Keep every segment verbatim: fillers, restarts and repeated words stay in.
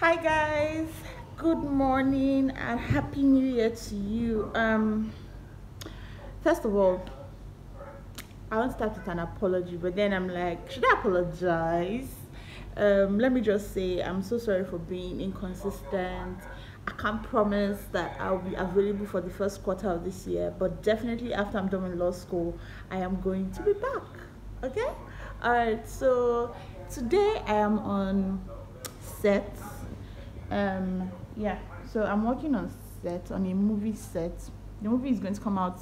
Hi guys, good morning and happy new year to you. Um first of all, I want to start with an apology, but then I'm like, should I apologize? Um let me just say I'm so sorry for being inconsistent. I can't promise that I'll be available for the first quarter of this year, but definitely after I'm done with law school I am going to be back. Okay, all right, so today I am on set. Um yeah, so I'm working on set, on a movie set. The movie is going to come out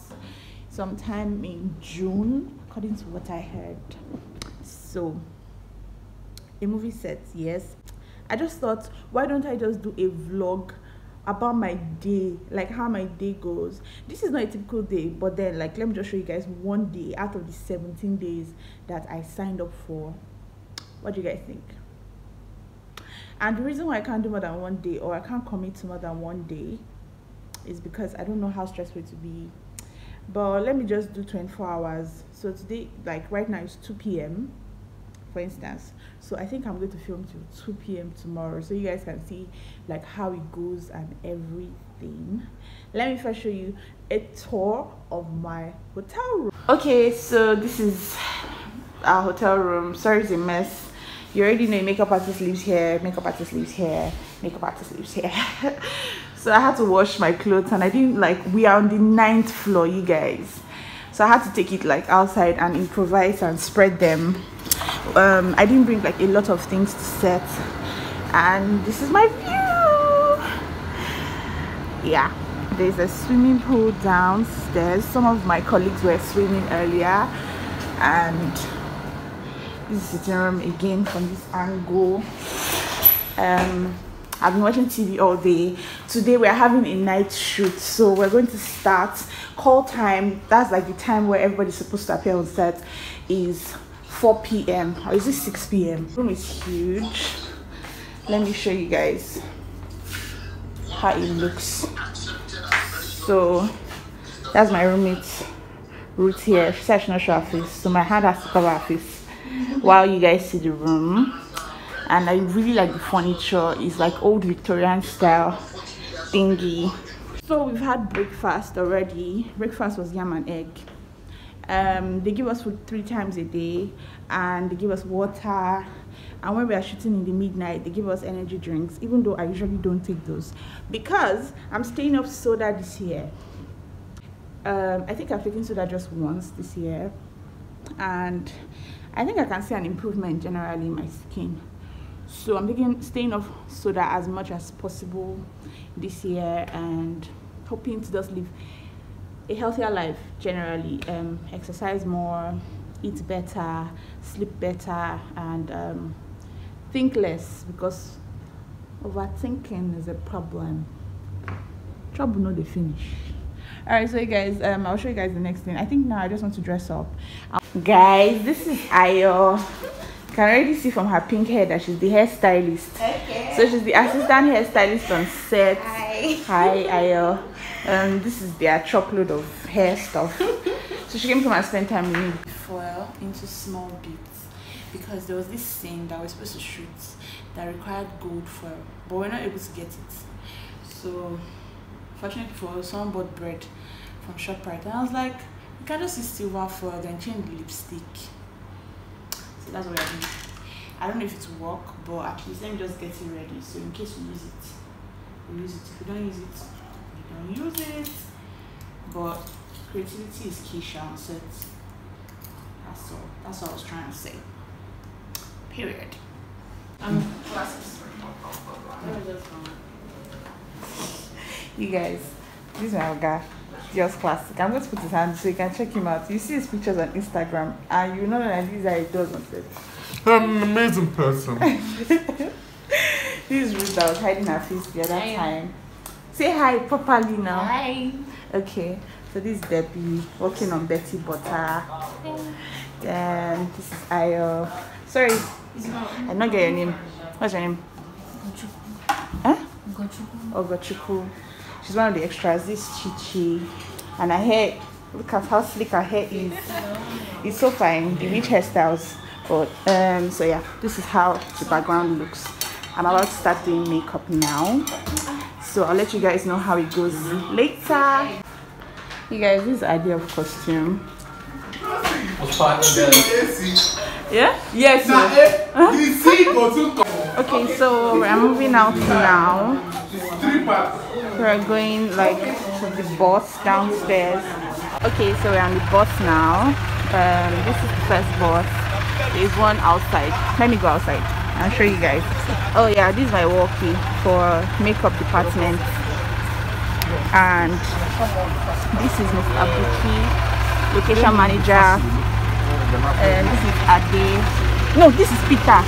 sometime in June, according to what I heard. So a movie set, yes. I just thought, why don't I just do a vlog about my day, like how my day goes. This is not a typical day, but then like let me just show you guys one day out of the seventeen days that I signed up for. What do you guys think? And the reason why I can't do more than one day, or I can't commit to more than one day, is because I don't know how stressful it will be. But let me just do twenty-four hours. So today, like right now, it's two p m for instance. So I think I'm going to film till two p m tomorrow, so you guys can see like how it goes and everything. Let me first show you a tour of my hotel room. Okay, so this is our hotel room. Sorry, it's a mess. You already know, makeup artist lives here, makeup artist lives here, makeup artist lives here. So I had to wash my clothes, and I didn't, like, we are on the ninth floor, you guys. So I had to take it like outside and improvise and spread them. Um, I didn't bring like a lot of things to set, and this is my view. Yeah, there's a swimming pool downstairs. Some of my colleagues were swimming earlier, and this is the sitting room again from this angle. um I've been watching T V all day. Today we're having a night shoot, so we're going to start call time. That's like the time where everybody's supposed to appear on set, is four p m or is it six p m Room is huge. Let me show you guys how it looks. So that's my roommate's Ruth here. She said she's not sure her face, so my hand has to cover her face while you guys see the room. And I really like the furniture. It's like old Victorian style thingy. So we've had breakfast already. Breakfast was yam and egg. Um they give us food three times a day, and they give us water. And when we are shooting in the midnight, they give us energy drinks, even though I usually don't take those because I'm staying off soda this year. um I think I've taken soda just once this year, and I think I can see an improvement generally in my skin. So I'm taking, staying off soda as much as possible this year, and hoping to just live a healthier life generally. Um, exercise more, eat better, sleep better, and um, think less, because overthinking is a problem. Trouble no dey finish. All right, so you guys, um, I'll show you guys the next thing. I think now I just want to dress up. I'll Guys, this is Ayo. You can already see from her pink hair that she's the hairstylist. Okay. So she's the assistant hairstylist on set. Hi. Hi, Ayo. Um, this is their truckload of hair stuff. So she came to my spend time with me. Foil into small bits, because there was this scene that we were supposed to shoot that required gold foil, but we're not able to get it. So fortunately for us, someone bought bread from ShopRite, and I was like, you can just use silver foil, then change the lipstick. So that's what I do. I don't know if it will work, but at least let me just get it ready. So in case we use it, we use it. If we don't use it, we don't use it. But creativity is key, Sean said. That's all. That's all I was trying to say. Period. Um, you guys, this is my guy. Just classic. I'm going to put his hand so you can check him out. You see his pictures on Instagram, and you know that these are he does on set. I'm an amazing person. This is Ruth that was hiding her face the other time. Say hi properly now. Hi. Okay. So this is Debbie working on Betty Butter. Then this is Ayo. Sorry, I don't get your name. What's your name? Gochuku. Huh? Gochuku. Oh, Gochuku. She's one of the extras. This Chichi, and her hair, look at how slick her hair is. It's so fine, the rich hairstyles. But um so yeah, this is how the background looks. I'm about to start doing makeup now, so I'll let you guys know how it goes later. You guys, this idea of costume. Yeah? Yes. Huh? Okay, so we're moving out now. We're going like to the bus downstairs. Okay, so we're on the bus now. Um, this is the first bus. There's one outside. Let me go outside. I'll show you guys. Oh yeah, this is my walkie for makeup department. And this is Miss Abuchi, location manager. And this is Ade. No, this is Peter.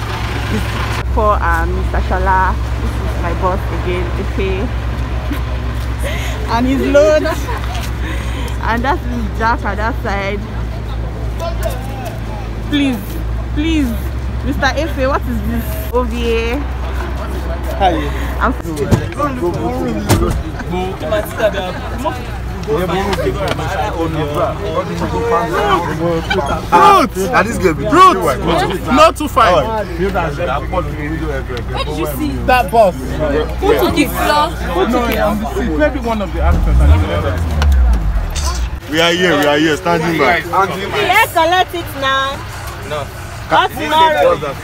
This is for um, Mister Shala. This is my boss again, okay. And his load. And that's Jack on that side. Please, please, Mister Efe, what is this? O V A. Hi. I'm That is good. Not too far. Where did you see that boss? Who took it? Who took it? Maybe one of the actors. We are here, we are here, standing by. Let's collect it now. No. That's married.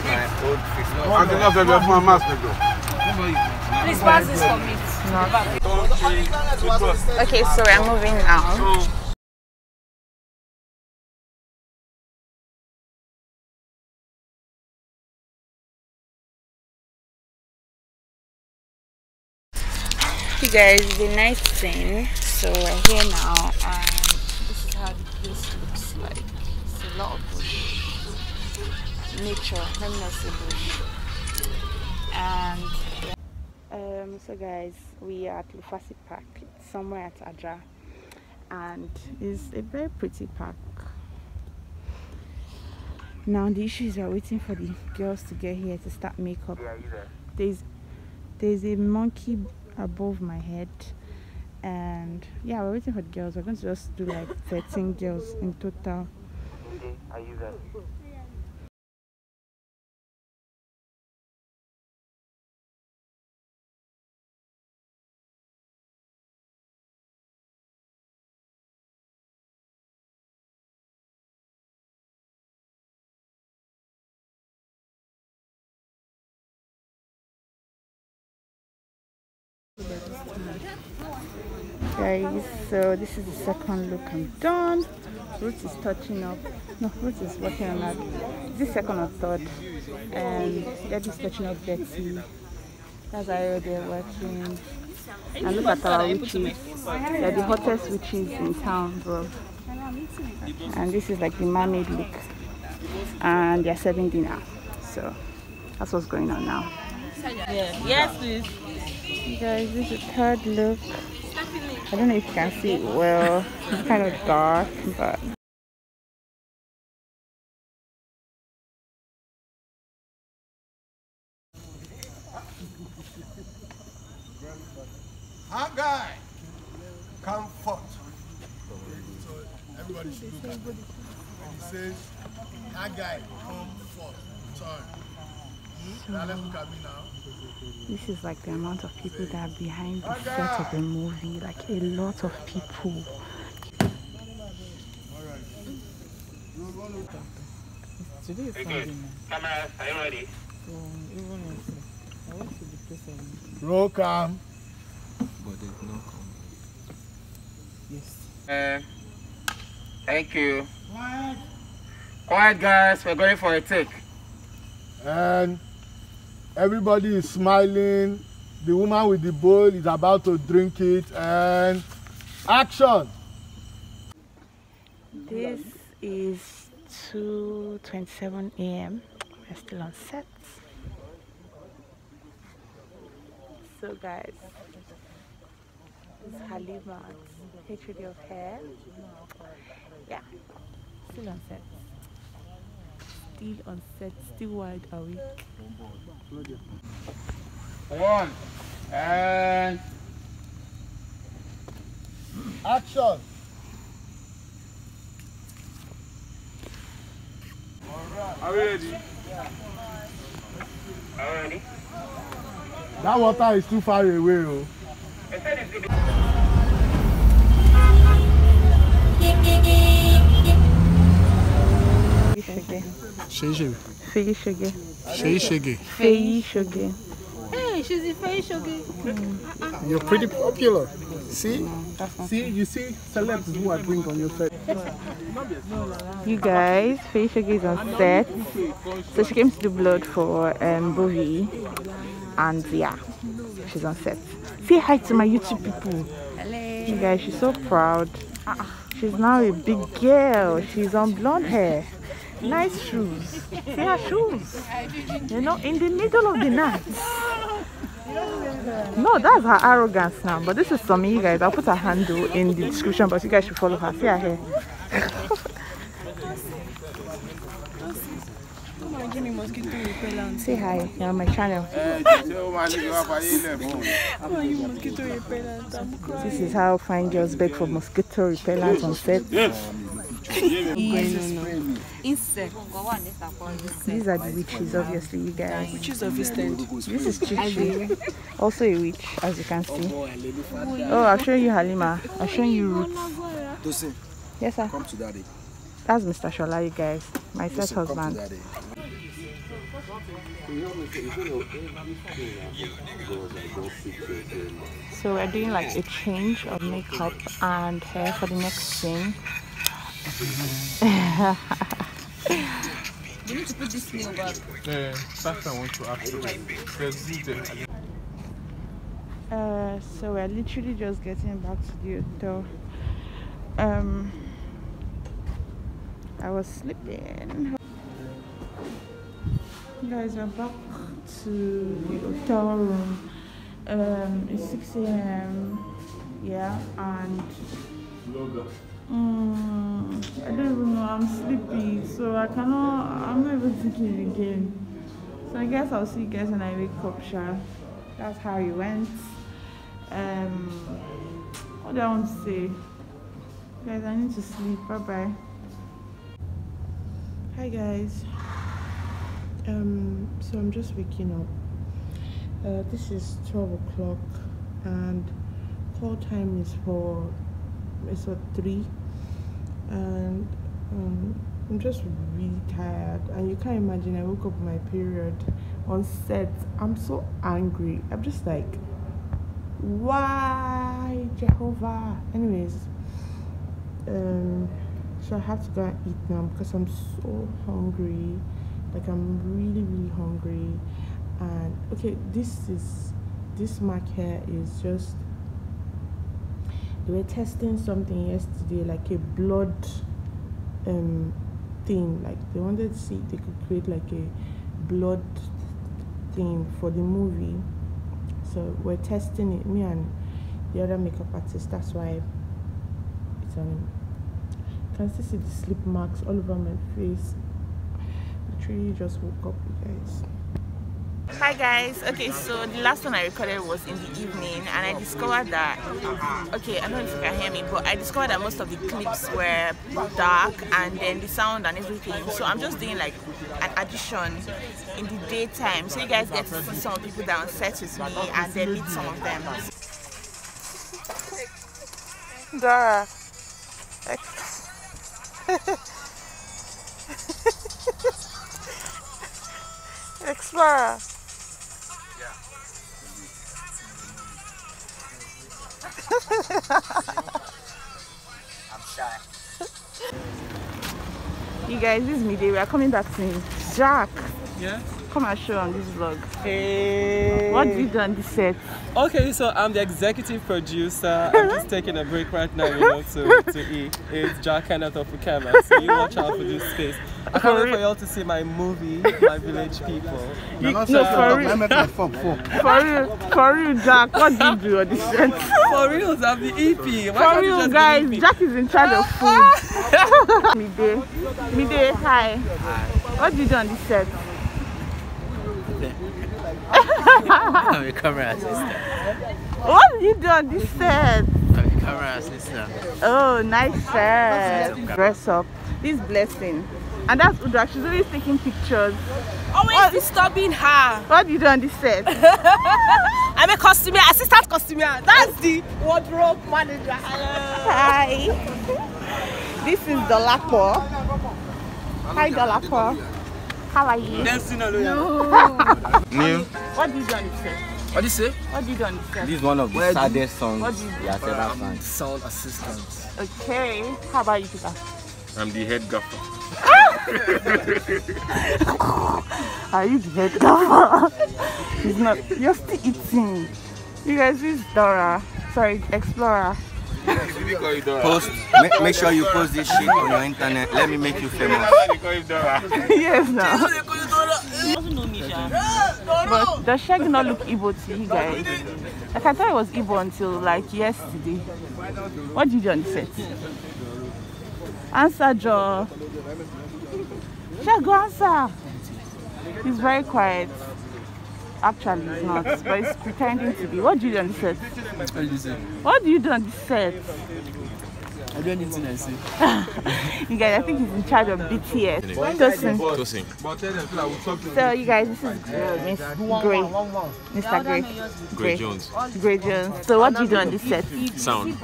Please pass this for me. No. Okay, so we are moving now. You guys, the nice thing. So we're here now, and this is how the place looks like. It's a lot of bush. Nature, let me not say bush. And um, so guys, we are at Lufasi Park. It's somewhere at Adra, and it's a very pretty park. Now the issue is we're waiting for the girls to get here to start makeup. There's there's a monkey above my head. And yeah, we're waiting for the girls. We're going to just do like thirteen girls in total. Okay, are you there? Guys, so this is the second look I'm done. Ruth is touching up. No, Ruth is working on that. This second or third. And Debbie's touching up Betty. That's how they're working. And look at our witches. They're the hottest witches in town, bro. And this is like the mermaid look. And they're serving dinner. So that's what's going on now. Yes, please. You guys, this is the third look. I don't know if you can see it well, it's kind of dark, but... Haggai, come forth. Everybody should look at it. When he says, Haggai, come forth. Sorry. So, this is like the amount of people that are behind the set of the movie, like a lot of people. Today is Friday night. Camera, are you ready? So, even if I went to the place of... Roll cam. But there's no cam. Yes. Uh, thank you. Quiet. Quiet guys, we're going for a take. And... everybody is smiling. The woman with the bowl is about to drink it, and action. This is two twenty-seven A M We're still on set. So guys, it's Halima, H O D of hair. Yeah, still on set. Still on set, still wide awake. One and action. Are we ready? Are we ready? That water is too far away. Oh. Feyi Shege. Feyi Shege. Feyi Shege. Hey, she's a Feyi Shege. You're pretty popular. See? See, you see celebs who are doing on your face. You guys, Feyi Shege is on set. So she came to do blood for um, Bovi. And yeah, she's on set. Say hi to my YouTube people. Hello. You guys, she's so proud. She's now a big girl. She's on blonde hair. Nice shoes. See her shoes. You know, in the middle of the night. No, that's her arrogance now. But this is Somi, you guys. I'll put her handle in the description, but you guys should follow her. See her hair. Say hi. You're on my channel. This is how fine girls beg for mosquito repellent on set. Yes. Insect. These are the witches, obviously, you guys. Witches of this tent. This is Chichi, also a witch, as you can see. Oh, I'll show you Halima. I'll show you Ruth. Yes, sir. Come to daddy. That's Mister Shola, you guys. My third husband. So we're doing like a change of makeup and hair for the next thing. We need to put this nail back. Yeah, that's what I want to ask. Uh, so we're literally just getting back to the hotel. Um, I was sleeping. Guys, we're back to the hotel room. Um, it's six A M Yeah, and. Mm, I don't even know, I'm sleepy, so I cannot, I'm not even thinking again. So I guess I'll see you guys when I wake up, sure. That's how it went. Um, what do I want to say? Guys, I need to sleep, bye-bye. Hi guys. Um, so I'm just waking up. Uh, this is twelve o'clock and call time is for it's at three, and um, I'm just really tired, and you can't imagine. I woke up my period on set. I'm so angry. I'm just like, why, Jehovah? Anyways, um, so I have to go and eat now because I'm so hungry. Like I'm really, really hungry. And okay, this is this mark here is just. They were testing something yesterday, like a blood um thing. Like they wanted to see if they could create like a blood thing for the movie. So we're testing it, me and the other makeup artist. That's why it's on. You can still see the sleep marks all over my face. Literally just woke up, you guys. Hi guys. Okay, so the last one I recorded was in the evening, and I discovered that okay I don't know if you can hear me, but I discovered that most of the clips were dark, and then the sound and everything. So I'm just doing like an addition in the daytime, so you guys get to see some people that are on set with me and then meet some of them. Dora. Explorer. I'm shy. You guys, this is midday. We are coming back soon. Jack. Yeah. Come and show on this vlog. Hey. What do you do on this set? Okay, so I'm the executive producer. I'm just taking a break right now, you know, to, to eat. It's Jack Kenneth of Ukema. So you watch out for this space. I can't wait for y'all to see my movie, My Village People. You, no, for real. For real, for real, Jack, what do you do on this set? For real, I'm the E P. Why for real, just guys, E P? Jack is in charge of food. Midday. Midday, hi. What do you do on this set? I'm a camera assistant. What do you do on this set? I'm a camera assistant. Oh, nice shirt. Dress up. This blessing. And that's Udrak. She's always taking pictures. Always what, disturbing her. What do you do on this set? I'm a costumier, assistant costumier. That's the wardrobe manager. Hi. This is Dolapo. Hi, Dolapo. How are you? No. New. What do you do on this set? What do you say? What do you do on this set? This is one of the Where saddest songs. What do you do? Yeah, I'm sound assistant. Okay. How about you, Peter? I'm the head gaffer. Are you dead? It's not. You're still eating. You guys, this is Dora. Sorry, Explorer. Post. Make, make sure you post this shit on your internet. Let me make you famous. Yes, now. But does Shag not look Igbo to you guys? Like, I thought it was Igbo until like yesterday. What did you do on the set? Answer, Joe. Shag, go answer. He's very quiet. Actually, he's not, but he's pretending to be. What do you do on the set? What do you say? What do you do on the set? I do anything I say. You guys, I think he's in charge of B T S. Tosin. Tosin. So, you guys, this is Miss Gray. Mister Gray. Gray Jones. Gray Jones. So, what do you do on this set? Sound.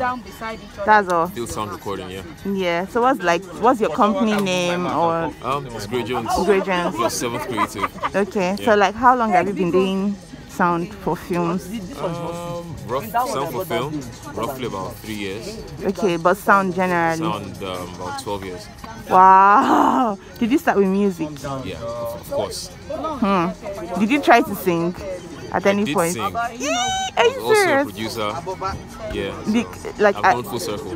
That's all. Still sound recording, yeah. Yeah. So, what's like, what's your company name or? Um, it's Gray Jones. Gray Jones. Plus Seventh Creative. Okay. Yeah. So, like, how long have you been doing sound for films? Um, rough, sound for film, roughly about three years. Okay, but sound generally? Sound um, about twelve years. Wow! Did you start with music? Yeah, of course. Hmm. Did you try to sing at I any did point? Sing. Yee, are you serious? Also a producer. Yeah. So the, like, I've gone full circle.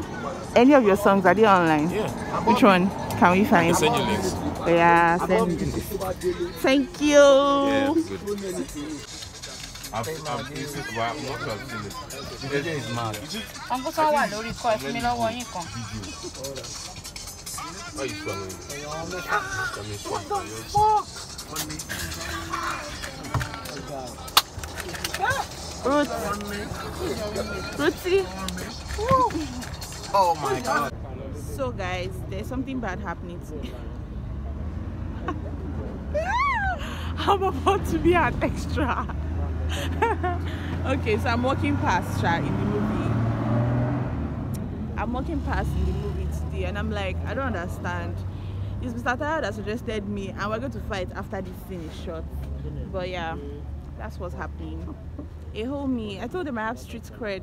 Any of your songs, are they online? Yeah. Which one can we find? I can send you links. Yeah, send me. Thank you. Yeah, good. I've used it, but I've not seen it. The day is mad. I'm going to go to the car. I'm going to go to the car. So guys, there's something bad happening to me. I'm about to be an extra. Okay, so I'm walking past Sha in the movie. I'm walking past in the movie today, and I'm like, I don't understand. It's Mister Taya that suggested me, and we're going to fight after this scene is shot. But yeah, that's what's happening. A homie, I told them I have street cred.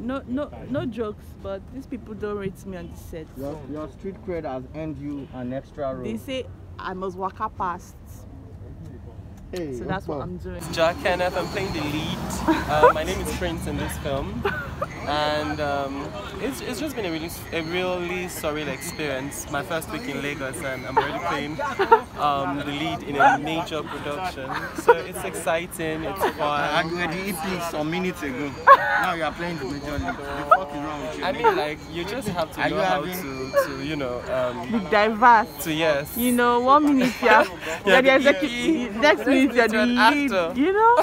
No, no, no jokes, but these people don't rate me on the set. Your, your street cred has earned you an extra role. They say I must walk her past. Hey, so that's what I'm doing. Jack Kenneth, I'm playing the lead. Uh, my name is Prince in this film, and um, it's, it's just been a really, a really surreal experience. My first week in Lagos, and I'm already playing um, the lead in a major production. So it's exciting, it's fun. I already eating some minutes ago. Now you are playing the major league. What is wrong with you? I mean, like, you just have to are know how to, to, you know, um, be diverse. To yes. You know, one minute yeah, yeah, yeah, the executive. Next minute. You're the lead, you know,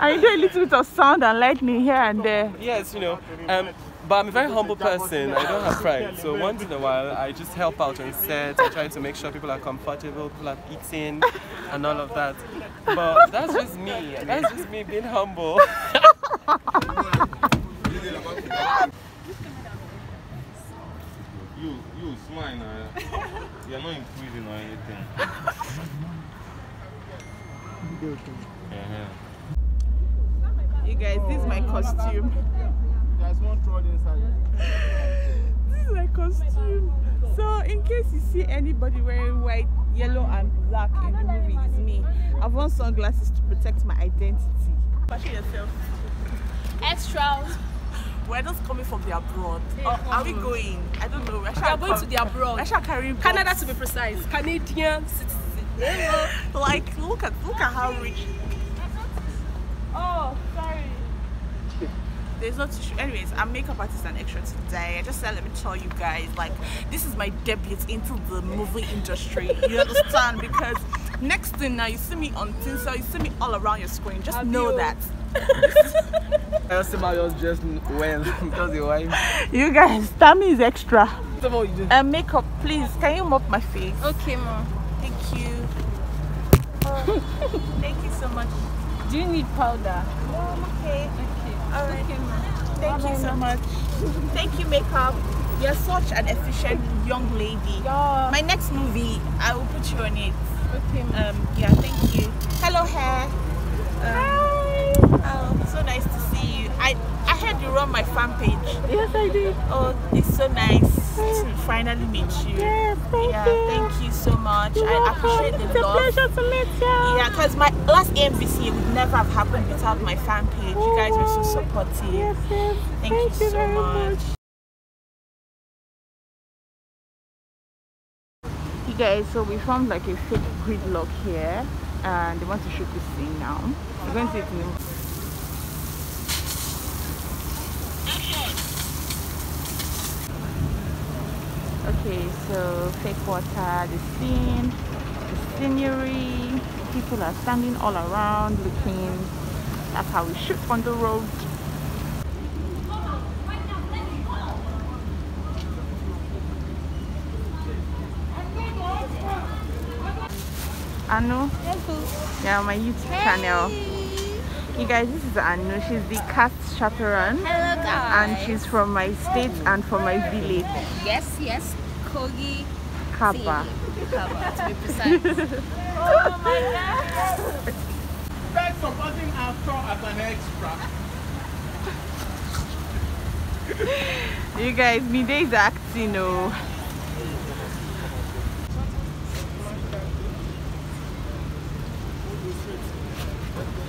and you do a little bit of sound and lightning here and there. Yes, you know, um, but I'm a very humble person. I don't have pride, so once in a while I just help out on set. I try to make sure people are comfortable, people are eating, and all of that. But that's just me. That's just me being humble. you, you, swine. Uh, you're not in prison or anything. You guys, this is my costume. There's one troll inside. This is my costume. So, in case you see anybody wearing white, yellow, and black in the movie, it's me. I've worn sunglasses to protect my identity. Fashion yourself. Extras. We're not coming from the abroad. Oh, are we going? I don't know. We are going come. to the abroad. Canada, to be precise. Canadian citizens. Like, look at look at how rich. Oh, sorry. There's no tissue. Anyways, I'm makeup artist and extra today. I just said, let me tell you guys, like, this is my debut into the movie industry. You understand? Because next thing now, you see me on Tinsel, you see me all around your screen. Just know that. You guys, Tammy is extra. Tell me what you do. Uh, makeup, please. Can you mop my face? Okay, mom. Thank you. Oh, thank you so much. Do you need powder? No, I'm okay. Okay. All right. Okay, mom. Thank Bye, you so much. Thank you, makeup. You're such an efficient young lady. Yeah. My next movie, I will put you on it. Okay, ma'am. Um, yeah, thank you. Hello, hair. Um, Hi. Oh, so nice to see you. I, I heard you run my fan page. Yes, I did. Oh, it's so nice to finally meet you. Yes, thank yeah, you. Thank you so much. You're I appreciate welcome. the love. It's a pleasure to meet you. Yeah, because my last A M V C would never have happened without my fan page. You guys were so supportive. Yes, yes. Thank, thank you, you so much. much. Guys, so we found like a fake gridlock here and they want to shoot this scene now. We're going to see it in the movie. Okay, so fake water, the scene, the scenery, people are standing all around looking. That's how we shoot on the road. Anu, yeah, my YouTube hey. channel. You guys, this is Anu. She's the cast chaperone. Hello, guys. And she's from my state and from my village. Yes, yes, Kogi Kaba. Kaba, to be precise. Oh my God! Thanks for supporting our tour as an extra. You guys, me days acting, oh.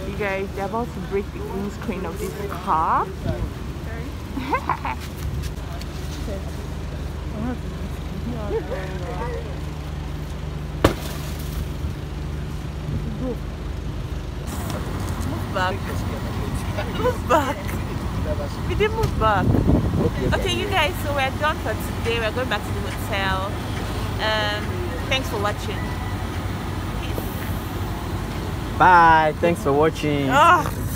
You guys, they're about to break the windscreen of this car. Move back. Move back. We didn't move back. Okay, you guys, so we're done for today. We're going back to the hotel. Um, thanks for watching. Bye. Thanks for watching. Oh.